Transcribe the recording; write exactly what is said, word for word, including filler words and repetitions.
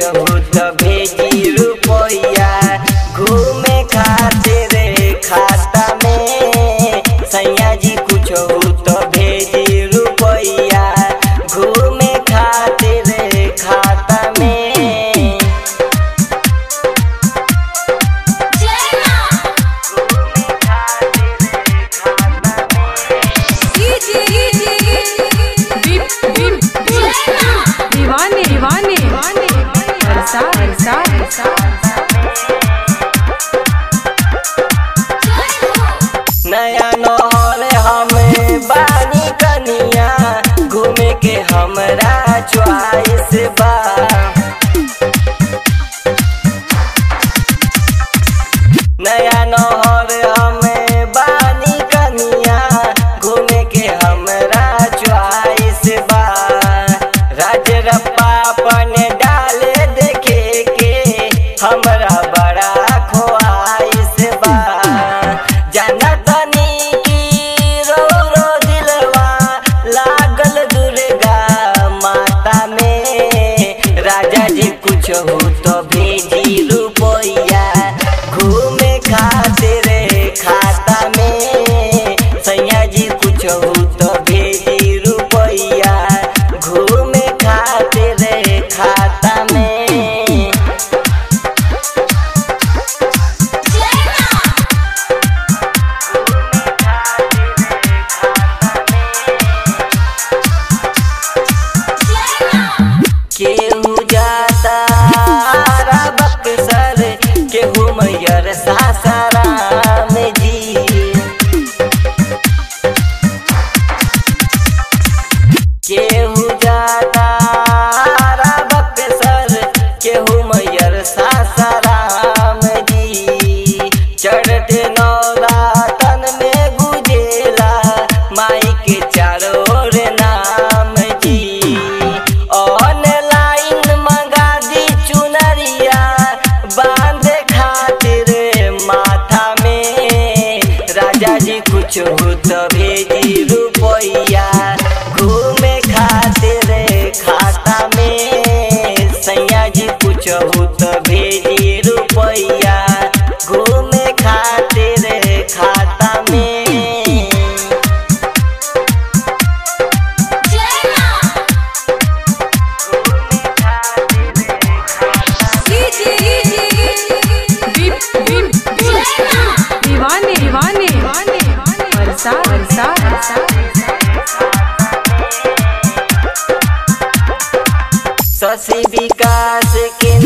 कहो तो भेजी रुपया घूमे खातिर खाता में सैया जी कुछ हो तो भेजी रुपया घूमे खातिर खाता में। नया नौल हमें बानी कनिया घूमे के हमरा च्वाइस बा नया नौल हमें बानी कनिया घूमे के हमरा च्वाइस बा राज रप्पा अपन डाले देखे के हमरा बड़ा ख्वाइस बा जाना कुछ हो तो भेजी रुपया घूमे खातिर खाता में सैया जी कुछ हो तो भेजी रुपया घूमे खातिर खाता में। केहू जाता मैयर सासाराम जी केहू जाता बक्सर केहू मैयर सासाराम जी चढ़त नौला तन में गुजेला माई के चारों ओर नाम जी ऑनलाइन मंगा दी चुनरिया कुछ हो तो भेजी रुपया घूमे खातिर खाता में सैया जी कुछ हो तो भेजी रुपया घूमे खातिर खाता में। शशि विकास के